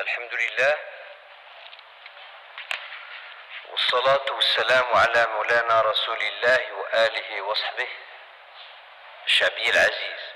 الحمد لله والصلاة والسلام على مولانا رسول الله وآله وصحبه الشعبي العزيز.